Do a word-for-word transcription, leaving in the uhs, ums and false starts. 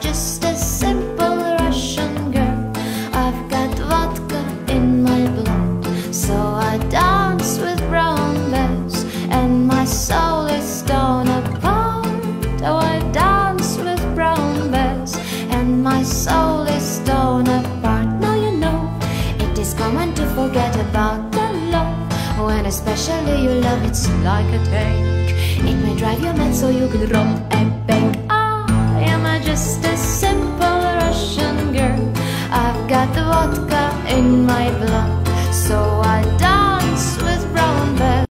just a simple Russian girl. I've got vodka in my blood, so I dance with brown lips, and my soul is torn apart. Oh, I dance with brown lips, and my soul is torn apart. Now you know, it is common to forget about the love, when especially you love, it's like a tank. It may drive you mad so you could rob a bank.